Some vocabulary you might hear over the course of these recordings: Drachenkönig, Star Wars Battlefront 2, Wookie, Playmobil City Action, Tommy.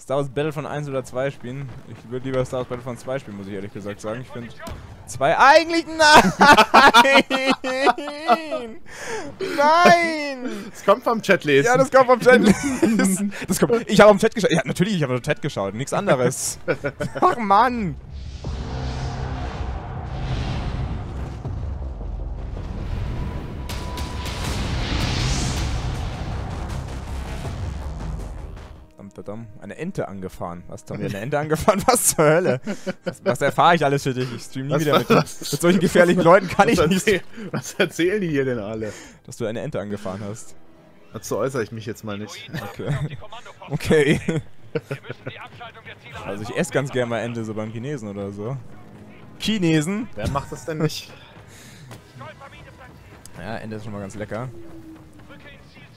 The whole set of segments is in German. Star Wars Battlefront 1 oder 2 spielen. Ich würde lieber Star Wars Battlefront 2 spielen, muss ich ehrlich gesagt sagen. Ich finde 2 eigentlich nein! Nein! Das kommt vom Chatlesen. Ja, das kommt vom Chatlesen. Ich habe am Chat geschaut. Ja, natürlich, ich habe am Chat geschaut, nichts anderes. Ach Mann! Eine Ente angefahren. Was, Tommy? Eine Ente angefahren? Was zur Hölle? Was erfahre ich alles für dich? Ich stream nie wieder mit dir. Mit solchen gefährlichen Leuten kann ich nicht. Was erzählen die hier denn alle? Dass du eine Ente angefahren hast. Dazu äußere ich mich jetzt mal nicht. Okay. Okay. Also ich esse ganz gerne mal Ente, so beim Chinesen oder so. Chinesen? Wer macht das denn nicht? Ja, Ente ist schon mal ganz lecker.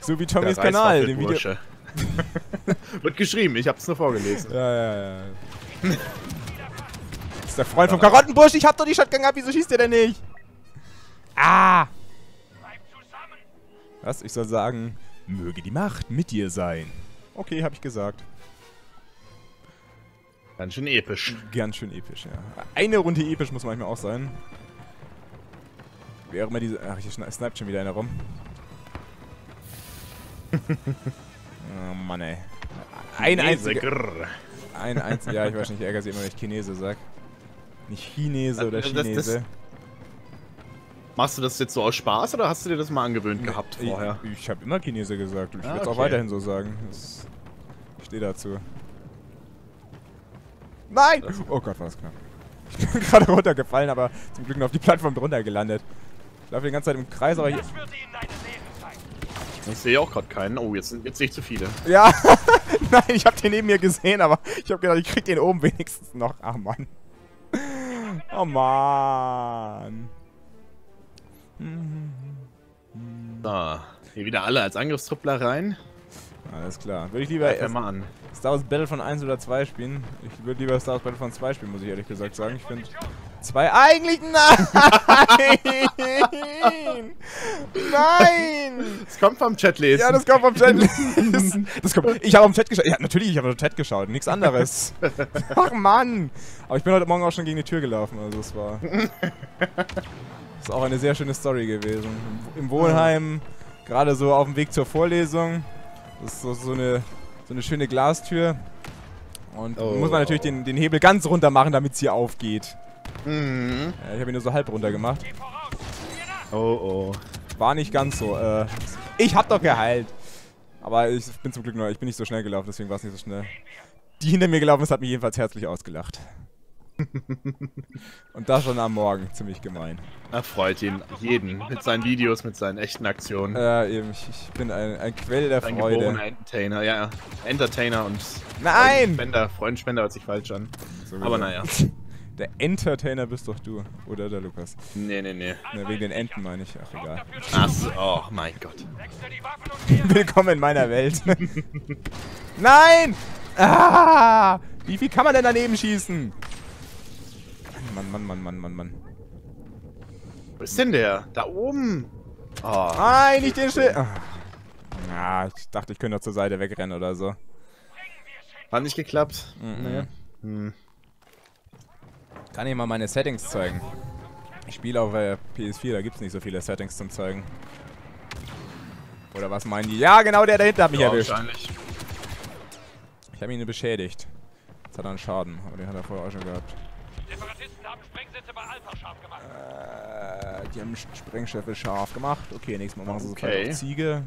So wie Tommys Kanal, dem Video... Wird geschrieben, ich hab's nur vorgelesen. Ja. Das ist der Freund vom Karottenbusch, ich hab doch die Shotgun gehabt, wieso schießt ihr denn nicht? Ah! Was? Ich soll sagen, möge die Macht mit dir sein. Okay, hab ich gesagt. Ganz schön episch. Ganz schön episch, ja. Eine Runde episch muss manchmal auch sein. Wäre mal diese... Ach, hier sniped schon wieder einer rum. Oh Mann, ey. Ein einziger. Ja, ich weiß nicht, ärgere sie immer, wenn ich Chinese sag. Nicht Chinese oder Chinese. Machst du das jetzt so aus Spaß oder hast du dir das mal angewöhnt gehabt vorher? Ich habe immer Chinese gesagt und ich würde es auch weiterhin so sagen. Ich stehe dazu. Nein! Oh Gott, war das knapp. Ich bin gerade runtergefallen, aber zum Glück noch auf die Plattform drunter gelandet. Ich laufe die ganze Zeit im Kreis, aber hier... Ich sehe auch gerade keinen. Oh, jetzt sehe ich zu viele. Ja, nein, ich habe den neben mir gesehen, aber ich habe gedacht, ich krieg den oben wenigstens noch. Ach Mann. Oh Mann. So, hier wieder alle als Angriffstruppler rein. Alles klar. Würde ich lieber Star Wars Battlefront 1 oder 2 spielen. Ich würde lieber Star Wars Battlefront 2 spielen, muss ich ehrlich gesagt sagen. Ich finde... 2 eigentlich nein! Nein! Das kommt vom Chatlesen. Ja, das kommt vom Chatlesen. Ich habe am Chat geschaut. Ja, natürlich, ich habe am Chat geschaut. Nichts anderes. Ach Mann! Aber ich bin heute Morgen auch schon gegen die Tür gelaufen. Also es war... Das ist auch eine sehr schöne Story gewesen. Im Wohnheim, gerade so auf dem Weg zur Vorlesung. Das ist so eine schöne Glastür. Und muss man natürlich den Hebel ganz runter machen, damit es hier aufgeht. Mhm. Ja, ich habe ihn nur so halb runter gemacht. War nicht ganz so. Ich hab doch geheilt. Aber ich bin zum Glück neu. Ich bin nicht so schnell gelaufen, deswegen war es nicht so schnell. Die hinter mir gelaufen ist, hat mich jedenfalls herzlich ausgelacht. Und das schon am Morgen. Ziemlich gemein. Er freut jeden. Mit seinen Videos, mit seinen echten Aktionen. Eben. Ich bin ein Quell der Freude. Ein geborener Entertainer. Ja, Entertainer und... Nein! Freundenspender hört sich falsch an. Sowieso. Aber naja. Der Entertainer bist doch du, oder der Lukas? Nee. Na, wegen den Enten meine ich, ach egal. Achso, oh mein Gott. Willkommen in meiner Welt. Nein! Ah! Wie viel kann man denn daneben schießen? Mann. Wo ist denn der? Da oben! Oh, nein, nicht den Schild! Ah, ich dachte, ich könnte doch zur Seite wegrennen oder so. Hat nicht geklappt. Nee. Kann ich mal meine Settings zeigen? Ich spiele auf der PS4, da gibt es nicht so viele Settings zum zeigen. Oder was meinen die? Ja, genau, der dahinter hat mich erwischt. Wahrscheinlich. Ich habe ihn beschädigt. Jetzt hat er einen Schaden, aber den hat er vorher auch schon gehabt. Die Separatisten haben Sprengsätze bei Alpha scharf gemacht. Die haben Sprengschiffe scharf gemacht. Okay, nächstes Mal machen sie so auf Ziege.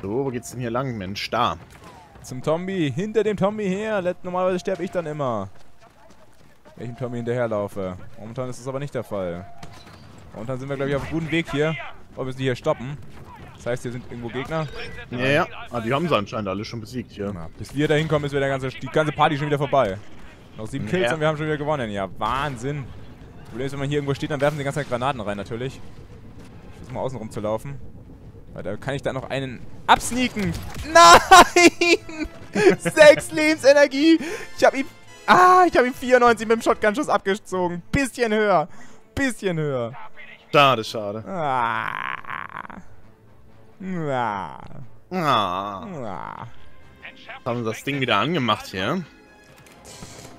So, wo geht's denn hier lang, Mensch? Da. Zum Tommy, hinter dem Tommy her. Normalerweise sterbe ich dann immer. Wenn ich dem Tommy hinterherlaufe. Momentan ist das aber nicht der Fall. Momentan sind wir, glaube ich, auf einem guten Weg hier. Wir müssen die hier stoppen. Das heißt, hier sind irgendwo Gegner. Ja. Ah, die haben sie anscheinend alle schon besiegt hier. Ja. Bis wir da hinkommen, ist wieder die ganze Party schon wieder vorbei. Noch 7 Kills und wir haben schon wieder gewonnen. Ja, Wahnsinn. Das Problem ist, wenn man hier irgendwo steht, dann werfen sie die ganze Zeit Granaten rein, natürlich. Ich versuche mal außen rum zu laufen. Weil da kann ich da noch einen absneaken. Nein! 6 Lebensenergie! Ich habe ihm... Ah, ich habe ihm 94 mit dem Shotgun-Schuss abgezogen. Bisschen höher. Schade. Ah. Ah. Ah. Haben wir das Ding wieder angemacht hier.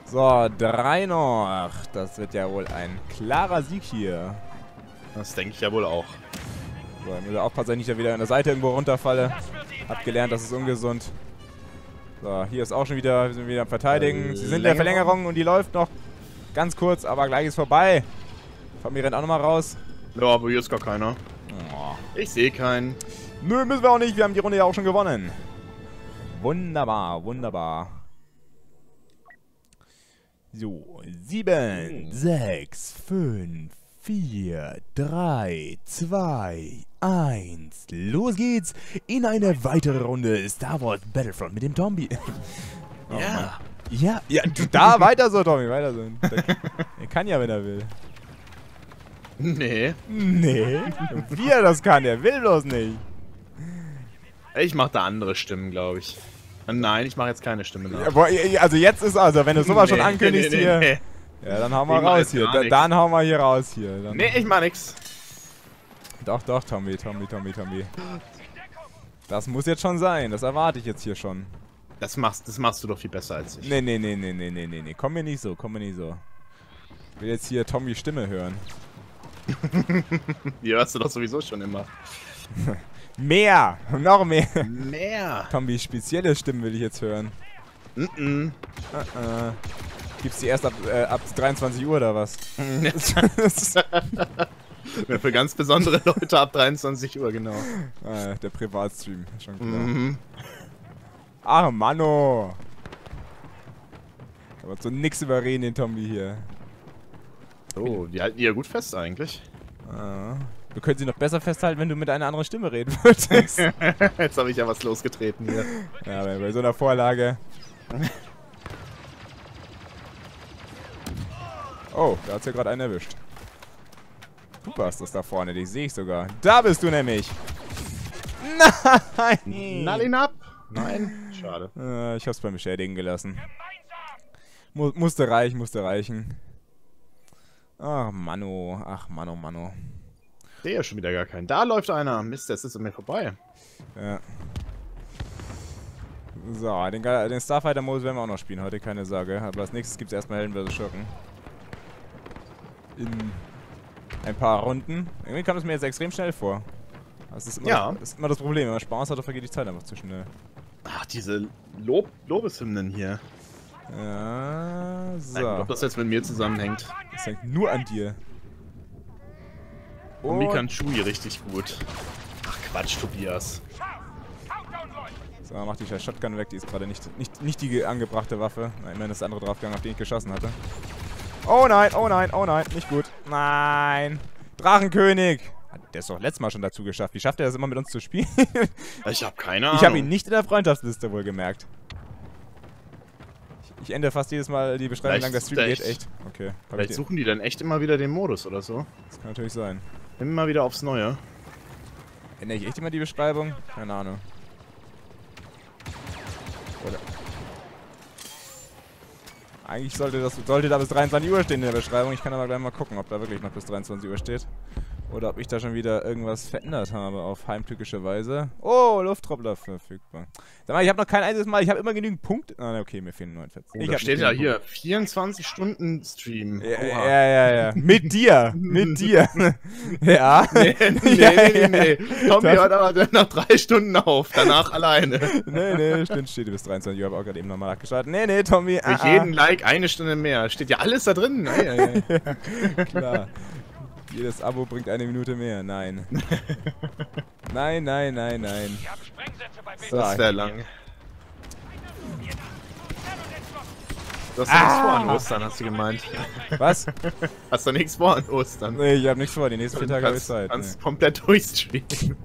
So, 3 noch. Das wird ja wohl ein klarer Sieg hier. Das denke ich ja wohl auch. So, ich muss aufpassen, dass ich nicht da wieder an der Seite irgendwo runterfalle. Hab gelernt, das ist ungesund. So, hier ist auch schon wieder, wir sind wieder am Verteidigen. Sie sind in der Verlängerung und die läuft noch ganz kurz, aber gleich ist vorbei. Tommy rennt auch nochmal raus. Ja, aber hier ist gar keiner. Oh. Ich sehe keinen. Nö, müssen wir auch nicht, wir haben die Runde ja auch schon gewonnen. Wunderbar, wunderbar. So, 7, 6, 5, 4, 3, 2, 1. Los geht's in eine weitere Runde Star Wars Battlefront mit dem Tommy. Oh, ja. Ja. Ja, da weiter so, Tommy, weiter so. Er kann ja, wenn er will. Nee. Nee. Wie er das kann, er will bloß nicht. Ich mach da andere Stimmen, glaube ich. Nein, ich mache jetzt keine Stimme nach. Also jetzt ist also, wenn du sowas schon ankündigst hier. Ja, dann hauen wir raus hier. Dann hauen wir hier raus hier. Nee, ich mach nix. Doch, doch, Tommy. Das muss jetzt schon sein. Das erwarte ich jetzt hier schon. Das machst du doch viel besser als ich. Nee. Komm mir nicht so. Ich will jetzt hier Tommy Stimme hören. Die hörst du doch sowieso schon immer. Mehr! Noch mehr! Mehr! Tommy, spezielle Stimmen will ich jetzt hören. Gibt's die erst ab 23 Uhr oder was? Für ganz besondere Leute ab 23 Uhr, genau. Ah, der Privatstream, schon klar. Ach, Manno! Aber so nix überreden, den Tommy hier. Oh, die halten die ja gut fest eigentlich. Ah. Wir können sie noch besser festhalten, wenn du mit einer anderen Stimme reden würdest. Jetzt habe ich ja was losgetreten hier. Ja, bei so einer Vorlage. Oh, da hat's ja gerade einen erwischt. Du warst das da vorne, die sehe ich sogar. Da bist du nämlich. Nein! Null ihn ab! Nein, schade. Ich hab's beim Beschädigen gelassen. Musste reichen. Ach, Manno. Ich sehe ja schon wieder gar keinen. Da läuft einer. Mist, das ist an mir vorbei. Ja. So, den Starfighter-Modus werden wir auch noch spielen heute, keine Sorge. Aber als nächstes gibt es erstmal Helden vs. Schurken. In ein paar Runden. Irgendwie kam es mir jetzt extrem schnell vor. Das ist immer, ja. Das ist immer das Problem. Wenn man Spaß hat, vergeht die Zeit einfach zu schnell. Ach, diese Lobeshymnen hier. Ja, so. Ich glaube, das jetzt mit mir zusammenhängt. Das hängt nur an dir. Und Tommy kann Chewie richtig gut. Ach Quatsch, Tobias. So, mach die scheiß Shotgun weg, die ist gerade nicht die angebrachte Waffe. Nein, immerhin ist der andere draufgegangen, auf den ich geschossen hatte. Oh nein, nicht gut. Nein. Drachenkönig. Der ist doch letztes Mal schon dazu geschafft. Wie schafft er das immer mit uns zu spielen? Ich hab keine Ahnung. Ich habe ihn nicht in der Freundschaftsliste wohl gemerkt. Ich ändere fast jedes Mal die Beschreibung, wie lang der Stream geht, echt. Okay. Vielleicht suchen die dann echt immer wieder den Modus oder so. Das kann natürlich sein. Immer wieder aufs Neue. Ändere ich echt immer die Beschreibung? Keine Ahnung. Oder? Eigentlich sollte da bis 23 Uhr stehen in der Beschreibung. Ich kann aber gleich mal gucken, ob da wirklich noch bis 23 Uhr steht. Oder ob ich da schon wieder irgendwas verändert habe auf heimtückische Weise. Oh, Lufttroppler verfügbar. Sag mal, ich habe noch kein einziges Mal, ich habe immer genügend Punkte. Ah, okay, mir fehlen 49. Oh, da steht ja hier, 24-Stunden-Stream. Ja. Mit dir, mit dir. Ja. Nee. Tommy hört aber nach 3 Stunden auf, danach alleine. Nee, stimmt, steht bis 23 Uhr, habe auch gerade eben nochmal nachgeschaut. Nee, Tommy. Für jeden Like 1 Stunde mehr. Steht ja alles da drin. Ja. Klar. Jedes Abo bringt 1 Minute mehr. Nein. Nein. So, das wäre lang. Du hast doch nichts vor an Ostern, hast du gemeint. Was? Hast du nichts vor an Ostern? Nee, ich hab nichts vor. Die nächsten 4 Tage habe ich Zeit. Kannst komplett durchstreamen.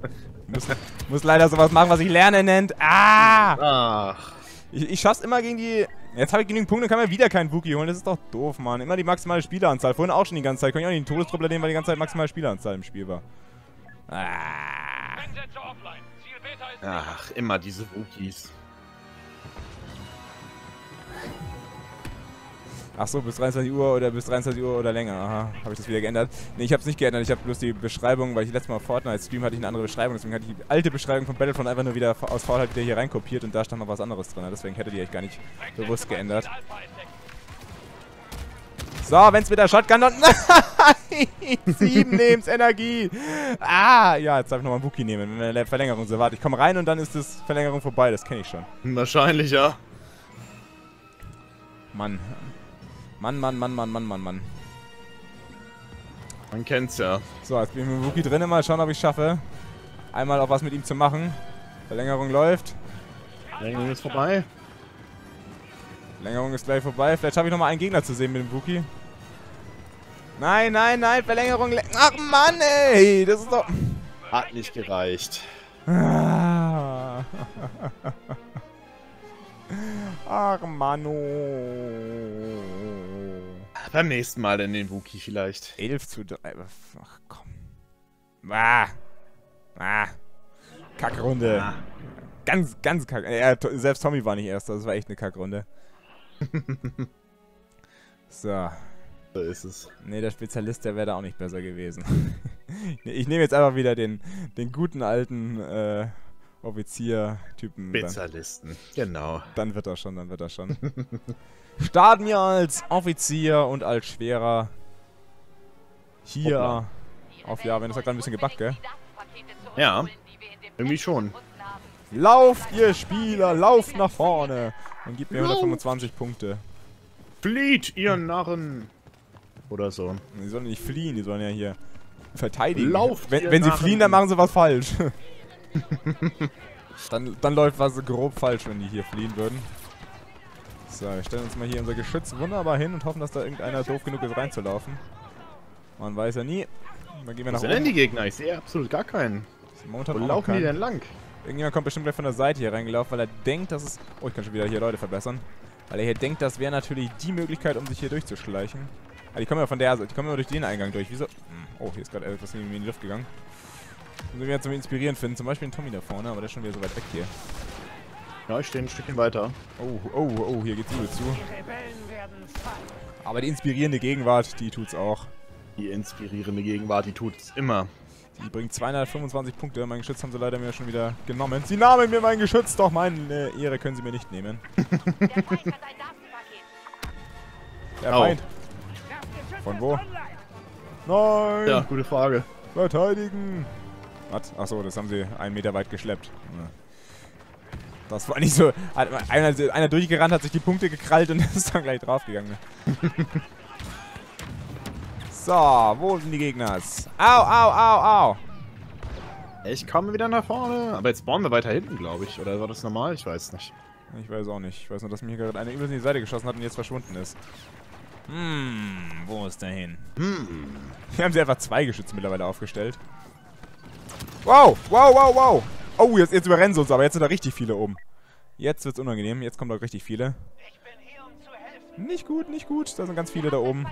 Muss leider sowas machen, was ich Lernen nennt. Ach. Ich schaff's immer gegen die... Jetzt habe ich genügend Punkte, kann mir wieder keinen Wookie holen. Das ist doch doof, Mann. Immer die maximale Spieleranzahl. Vorhin auch schon die ganze Zeit. Kann ich auch nicht den Todesdruppler nehmen, weil die ganze Zeit maximale Spieleranzahl im Spiel war. Ach, immer diese Wookies. Achso, bis 23 Uhr oder bis 23 Uhr oder länger. Aha, habe ich das wieder geändert? Nee, ich habe es nicht geändert. Ich habe bloß die Beschreibung, weil ich letztes Mal Fortnite-Stream hatte ich eine andere Beschreibung. Deswegen hatte ich die alte Beschreibung von Battlefront einfach nur wieder aus Faulheit wieder hier reinkopiert und da stand noch was anderes drin. Deswegen hätte die eigentlich gar nicht bewusst geändert. So, wenn's mit der Shotgun dann... Nein! 7 Lebensenergie! Ah, ja, jetzt darf ich nochmal einen Wookie nehmen, wenn wir eine Verlängerung so. Warte, ich komme rein und dann ist das Verlängerung vorbei, das kenne ich schon. Wahrscheinlich, ja. Mann. Mann, Mann, Mann, Mann, Mann, Mann, Mann. Man kennt's ja. So, jetzt bin ich mit dem Wookie drin, mal schauen, ob ich es schaffe. Einmal auch was mit ihm zu machen. Verlängerung läuft. Verlängerung ist vorbei. Verlängerung ist gleich vorbei. Vielleicht habe ich nochmal einen Gegner zu sehen mit dem Wookie. Nein, nein, nein, Verlängerung. Ach Mann, ey, das ist doch... Hat nicht gereicht. Ach Mann, oh. Beim nächsten Mal in den Wookie vielleicht. 11:3. Ach komm. Ah. Ah. Kackrunde. Ah. Ganz, ganz kack. Selbst Tommy war nicht erster, das war echt eine Kackrunde. So. So ist es. Ne, der Spezialist, der wäre da auch nicht besser gewesen. Ich nehme jetzt einfach wieder den guten alten Offizier-Typen. Spezialisten, genau. Dann wird er schon, dann wird er schon. Starten wir als Offizier und als Schwerer. Hier. Hoppla. Auf, ja, wenn das gerade ein bisschen gebackt, gell? Ja, irgendwie schon. Lauft, ihr Spieler, lauft nach vorne und gebt mir 125 Punkte. Flieht, ihr Narren! Oder so. Die sollen nicht fliehen, die sollen ja hier verteidigen. Lauft, wenn sie fliehen, dann machen sie was falsch. dann läuft was grob falsch, wenn die hier fliehen würden. So, wir stellen uns mal hier unser Geschütz wunderbar hin und hoffen, dass da irgendeiner doof genug ist, reinzulaufen. Man weiß ja nie. Dann gehen wir nach oben. Wo sind denn die Gegner? Ich sehe absolut gar keinen. Momentan wo laufen die denn lang? Irgendjemand kommt bestimmt gleich von der Seite hier reingelaufen, weil er denkt, dass es... Oh, ich kann schon wieder hier Leute verbessern. Weil er hier denkt, das wäre natürlich die Möglichkeit, um sich hier durchzuschleichen. Ah, die kommen ja von der Seite, die kommen ja durch den Eingang durch. Wieso? Oh, hier ist gerade etwas in die Luft gegangen. Müssen wir jetzt zum Inspirieren finden. Zum Beispiel den Tommy da vorne, aber der ist schon wieder so weit weg hier. Ja, ich stehe ein Stückchen weiter. Oh, oh, oh, hier geht's übel zu. Aber die inspirierende Gegenwart, die tut's auch. Die inspirierende Gegenwart, die tut's immer. Die bringt 225 Punkte. Mein Geschütz haben sie leider mir schon wieder genommen. Sie nahmen mir mein Geschütz, doch meine Ehre können sie mir nicht nehmen. Der Feind. Von wo? Nein! Ja, gute Frage. Verteidigen! Was? Achso, das haben sie 1 Meter weit geschleppt. Das war nicht so... Einer durchgerannt, hat sich die Punkte gekrallt und ist dann gleich draufgegangen. So, wo sind die Gegner? Au, au, au, au! Ich komme wieder nach vorne. Aber jetzt spawnen wir weiter hinten, glaube ich. Oder war das normal? Ich weiß nicht. Ich weiß auch nicht. Ich weiß nur, dass mir gerade einer übelst in die Seite geschossen hat und jetzt verschwunden ist. Wo ist der hin? Wir haben sie einfach 2 Geschütze mittlerweile aufgestellt. Wow, wow, wow, wow! Oh, jetzt überrennen sie uns, aber jetzt sind da richtig viele oben. Jetzt wird's unangenehm. Jetzt kommen da richtig viele. Ich bin hier, um zu helfen. Nicht gut, nicht gut. Da sind ganz viele da oben.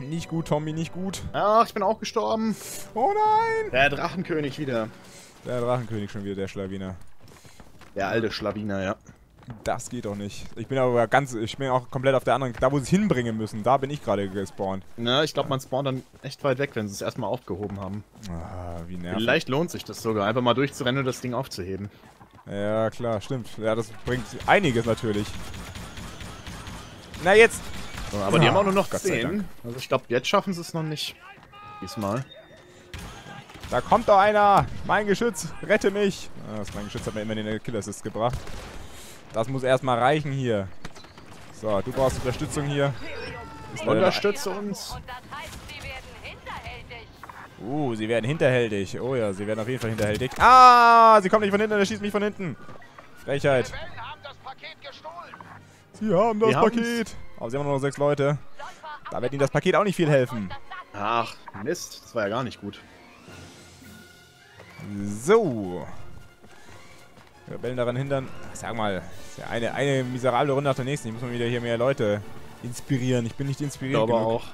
Nicht gut, Tommy, nicht gut. Ach, ich bin auch gestorben. Oh nein! Der Drachenkönig wieder. Der Drachenkönig schon wieder, der Schlawiner. Der alte Schlawiner, ja. Das geht doch nicht. Ich bin aber ganz, ich bin auch komplett auf der anderen, da wo sie es hinbringen müssen, da bin ich gerade gespawnt. Na, ich glaube, man spawnt dann echt weit weg, wenn sie es erstmal aufgehoben haben. Ah, wie nervig. Vielleicht lohnt sich das sogar, einfach mal durchzurennen und das Ding aufzuheben. Ja, klar, stimmt. Ja, das bringt einiges natürlich. Na, jetzt... Aber ja, die haben auch nur noch 10. Also ich glaube, jetzt schaffen sie es noch nicht. Diesmal. Da kommt doch einer! Mein Geschütz, rette mich! Mein Geschütz hat mir immer den Kill-Assist gebracht. Das muss erstmal reichen hier. So, du brauchst Unterstützung hier. Unterstütze uns! Sie werden hinterhältig. Oh ja, sie werden auf jeden Fall hinterhältig. Ah, sie kommt nicht von hinten, der schießt mich von hinten. Frechheit. Sie haben das Paket! Aber sie haben nur noch 6 Leute. Da wird ihnen das Paket auch nicht viel helfen. Ach, Mist. Das war ja gar nicht gut. So. Rebellen daran hindern. Sag mal, das ist ja eine miserable Runde nach der nächsten. Ich muss mal wieder hier mehr Leute inspirieren. Ich bin nicht inspiriert genug. Aber auch.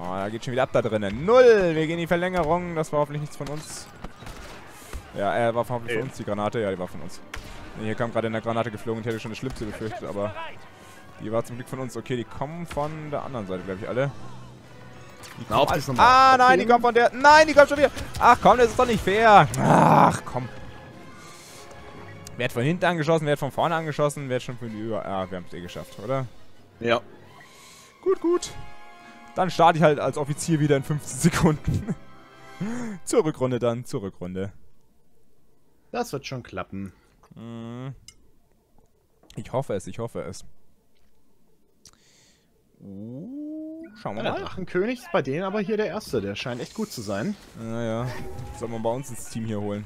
Oh, da geht schon wieder ab da drinnen. 0. Wir gehen in die Verlängerung. Das war hoffentlich nichts von uns. Ja, er war hoffentlich von uns, die Granate. Ja, die war von uns. Nee, hier kam gerade eine Granate geflogen und ich hätte schon das Schlimmste befürchtet, aber die war zum Glück von uns. Okay, die kommen von der anderen Seite, glaube ich, alle. Ah, nein, die kommt von der... Nein, die kommt schon wieder. Ach komm, das ist doch nicht fair. Ach komm. Wer hat von hinten angeschossen, wer hat von vorne angeschossen, wer hat schon von über... Ah, wir haben es eh geschafft, oder? Ja. Gut, gut. Dann starte ich halt als Offizier wieder in 15 Sekunden. Zur Rückrunde dann, zur Rückrunde. Das wird schon klappen. Ich hoffe es, ich hoffe es. Schauen wir mal. Der Drachenkönig ist bei denen aber hier der Erste. Der scheint echt gut zu sein. Naja, soll man bei uns ins Team hier holen.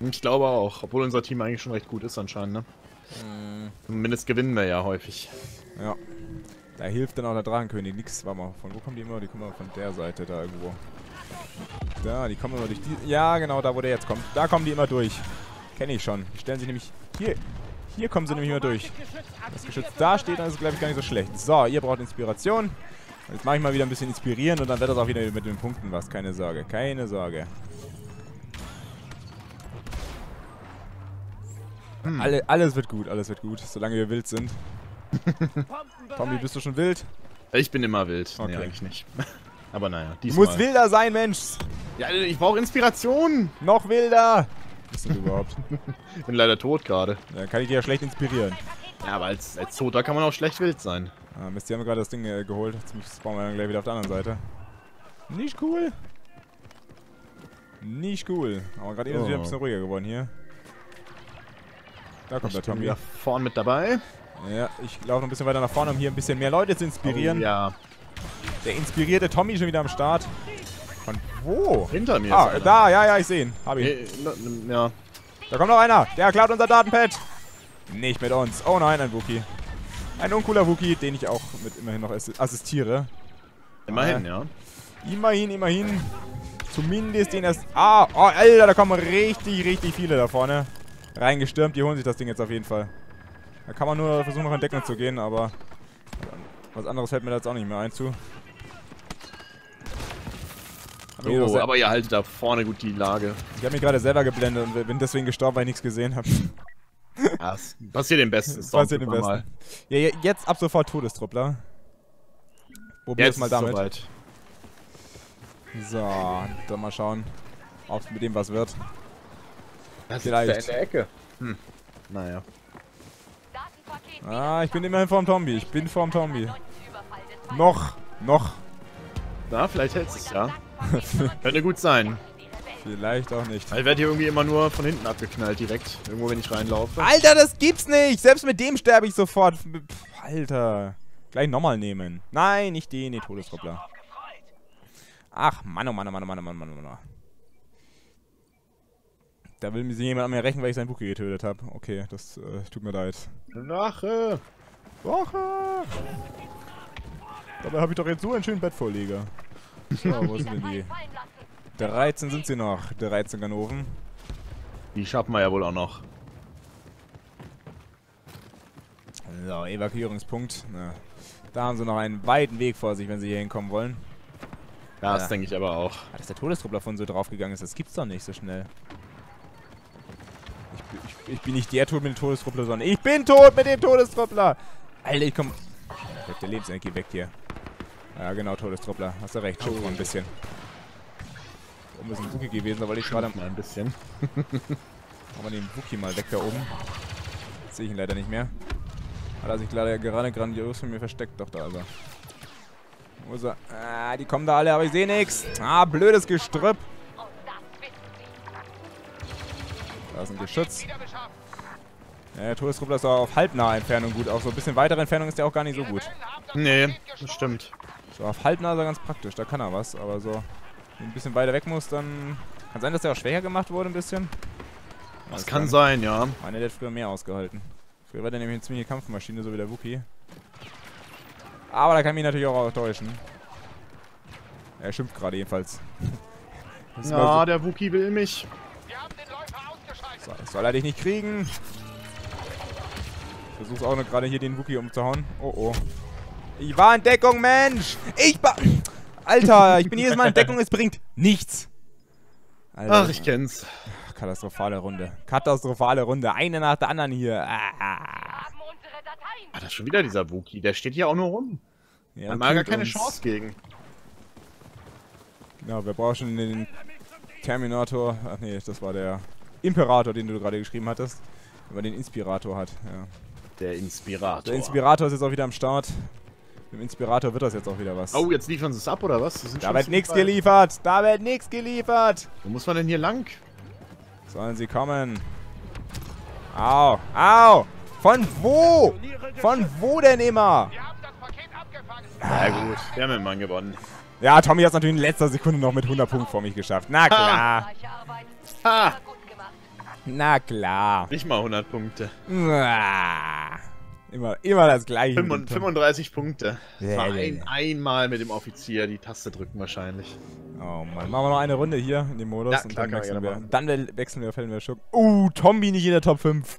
Ich glaube auch. Obwohl unser Team eigentlich schon recht gut ist anscheinend, ne? Zumindest gewinnen wir ja häufig. Ja. Da hilft dann auch der Drachenkönig nichts. Warte mal, von wo kommen die immer? Die kommen immer von der Seite da irgendwo. Da, die kommen immer durch die... Ja, genau, da wo der jetzt kommt. Da kommen die immer durch. Kenne ich schon. Die stellen sich nämlich... Hier. Hier kommen sie nämlich immer durch. Das Geschütz da steht, dann ist es, glaube ich, gar nicht so schlecht. So, ihr braucht Inspiration. Jetzt mache ich mal wieder ein bisschen inspirieren und dann wird das auch wieder mit den Punkten was. Keine Sorge, keine Sorge. Alles wird gut, alles wird gut, solange wir wild sind. Tommy, bist du schon wild? Ich bin immer wild. Okay. Nee, eigentlich nicht. Aber naja, diesmal. Du musst wilder sein, Mensch! Ja, ich brauche Inspiration! Noch wilder! Bist du überhaupt? Ich bin leider tot gerade. Ja, kann ich dir ja schlecht inspirieren. Ja, aber als Toter kann man auch schlecht wild sein. Ah, Mist, die haben gerade das Ding geholt. Jetzt bauen wir dann gleich wieder auf der anderen Seite. Nicht cool. Nicht cool. Aber gerade eben ist wieder ein bisschen ruhiger geworden hier. Da kommt der Tommy. Ich bin vorne mit dabei. Ja, ich laufe noch ein bisschen weiter nach vorne, um hier ein bisschen mehr Leute zu inspirieren. Oh, ja. Der inspirierte Tommy schon wieder am Start. Von wo? Hinter mir. Ah, da, ja, ich sehe ihn. Hab ihn. Ja. Da kommt noch einer. Der klaut unser Datenpad. Nicht mit uns. Oh nein, ein Wookie. Ein uncooler Wookie, den ich auch mit immerhin noch assistiere. Immerhin, ja. Immerhin, immerhin. Zumindest den erst... Ah, oh, Alter, da kommen richtig, richtig viele da vorne reingestürmt. Die holen sich das Ding jetzt auf jeden Fall. Da kann man nur versuchen, noch in Deckung zu gehen, aber... Was anderes fällt mir da jetzt auch nicht mehr ein zu. Oh, aber ihr haltet da vorne gut die Lage. Ich habe mich gerade selber geblendet und bin deswegen gestorben, weil ich nichts gesehen habe. Ja, passiert dem Besten. Passiert dem Besten. Ja, jetzt ab sofort Todestruppler. Probier's mal damit. Soweit. So, dann mal schauen, ob es mit dem was wird. Das vielleicht. Ist da in der Ecke. Naja. Ah, ich bin immerhin vorm Tombi. Ich bin vorm Tombi. Noch. Na, vielleicht hältst du es ja. Könnte gut sein. Vielleicht auch nicht. Ich werde hier irgendwie immer nur von hinten abgeknallt direkt. Irgendwo, wenn ich reinlaufe. Alter, das gibt's nicht! Selbst mit dem sterbe ich sofort. Pff, Alter. Gleich nochmal nehmen. Nein, nicht den. Nee, Todestruppler. Ach, Mann, oh Mann, oh Mann, oh Mann, oh Mann, oh Mann, oh Mann. Da will mir jemand an mir rächen, weil ich seinen Buki getötet habe. Okay, das tut mir leid. Rache! Rache! Dabei habe ich doch jetzt so einen schönen Bettvorleger. So, wo sind denn die? 13 sind sie noch, 13 Ganoven. Die schaffen wir ja wohl auch noch. So, Evakuierungspunkt. Na, da haben sie noch einen weiten Weg vor sich, wenn sie hier hinkommen wollen. Ja, das denke ich aber auch. Dass der Todestruppler von so draufgegangen ist, das gibt's doch nicht so schnell. Ich bin nicht der Tod mit dem Todestruppler, sondern ich bin tot mit dem Todestruppler! Alter, ich komm... Ich hab der Lebensenergie weg hier. Ja, genau, Todestruppler. Hast du recht, schon ein bisschen. Oben ist ein Wookie gewesen, da wollte ich gerade mal ein bisschen. Machen wir den Wookie mal weg da oben. Jetzt sehe ich ihn leider nicht mehr. Hat er sich gerade grandios von mir versteckt, doch da aber. Wo ist er? Ah, die kommen da alle, aber ich sehe nichts. Ah, blödes Gestrüpp. Da ist ein Geschütz. Ja, der Todestruppler ist auch auf halbnaher Entfernung gut. Auch so ein bisschen weitere Entfernung ist der auch gar nicht so gut. Nee, das stimmt. So, auf halbnaher ist er ganz praktisch, da kann er was, aber so... Wenn ein bisschen weiter weg muss, dann... Kann sein, dass der auch schwächer gemacht wurde ein bisschen. Das kann sein, ja. Meine, der hat früher mehr ausgehalten. Früher war der nämlich eine ziemliche Kampfmaschine, so wie der Wookie. Aber da kann mich natürlich auch täuschen. Er schimpft gerade jedenfalls. Ja, so. Der Wookie will mich. So, das soll er dich nicht kriegen. Ich versuch's auch noch gerade hier den Wookie umzuhauen. Oh, oh. Ich war in Deckung, Mensch! Alter, ich bin jedes Mal in Deckung, es bringt nichts. Alter. Ach, ich kenn's. katastrophale Runde. Katastrophale Runde. Eine nach der anderen hier. Ah, das ist schon wieder dieser Wookie. Der steht hier auch nur rum. Ja, man hat gar keine Chance gegen. Genau, wir brauchen schon den Terminator. Ach nee, das war der Imperator, den du gerade geschrieben hattest. Wenn man den Inspirator hat. Ja. Der Inspirator. Der Inspirator ist jetzt auch wieder am Start. Mit dem Inspirator wird das jetzt auch wieder was. Oh, jetzt liefern sie es ab, oder was? Da wird nichts geliefert! Da wird nichts geliefert! Wo muss man denn hier lang? Sollen sie kommen? Au! Au! Von wo? Von wo denn immer? Wir haben das Paket abgefangen. Na gut, wir haben den Mann gewonnen. Ja, Tommy hat es natürlich in letzter Sekunde noch mit 100 Punkten vor mich geschafft. Na klar! Ha. Na klar! Nicht mal 100 Punkte. Na. Immer das gleiche. 35 Punkte. Einmal mit dem Offizier die Taste drücken wahrscheinlich. Oh Mann. Machen wir noch eine Runde hier in dem Modus. Ja, und klar, dann wechseln wir auf Helden Schuck. Tommy nicht in der Top 5.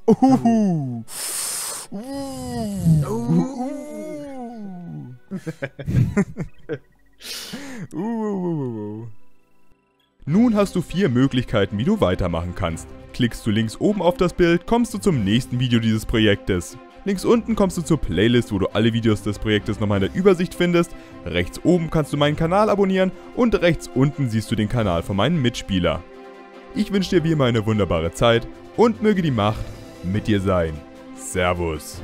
Nun hast du 4 Möglichkeiten, wie du weitermachen kannst. Klickst du links oben auf das Bild, kommst du zum nächsten Video dieses Projektes. Links unten kommst du zur Playlist, wo du alle Videos des Projektes nochmal in der Übersicht findest, rechts oben kannst du meinen Kanal abonnieren und rechts unten siehst du den Kanal von meinen Mitspielern. Ich wünsche dir wie immer eine wunderbare Zeit und möge die Macht mit dir sein. Servus.